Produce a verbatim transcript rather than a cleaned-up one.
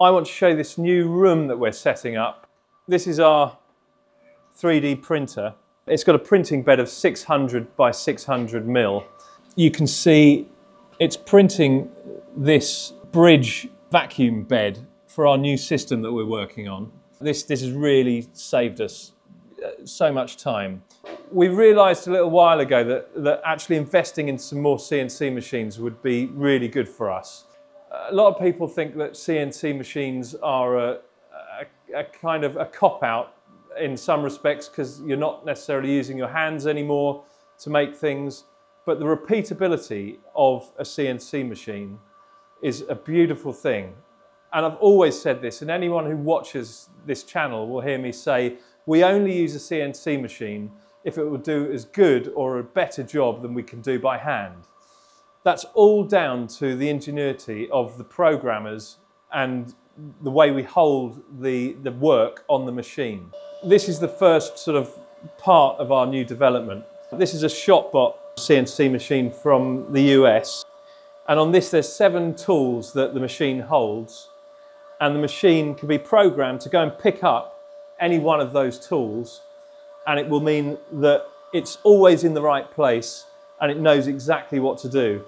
I want to show this new room that we're setting up. This is our three D printer. It's got a printing bed of six hundred by six hundred mil. You can see it's printing this bridge vacuum bed for our new system that we're working on. This, this has really saved us so much time. We realised a little while ago that, that actually investing in some more C N C machines would be really good for us. A lot of people think that C N C machines are a, a, a kind of a cop-out in some respects because you're not necessarily using your hands anymore to make things, but the repeatability of a C N C machine is a beautiful thing. And I've always said this, and anyone who watches this channel will hear me say, we only use a C N C machine if it will do as good or a better job than we can do by hand. That's all down to the ingenuity of the programmers and the way we hold the, the work on the machine. This is the first sort of part of our new development. This is a ShopBot C N C machine from the U S. And on this, there's seven tools that the machine holds, and the machine can be programmed to go and pick up any one of those tools, and it will mean that it's always in the right place and it knows exactly what to do.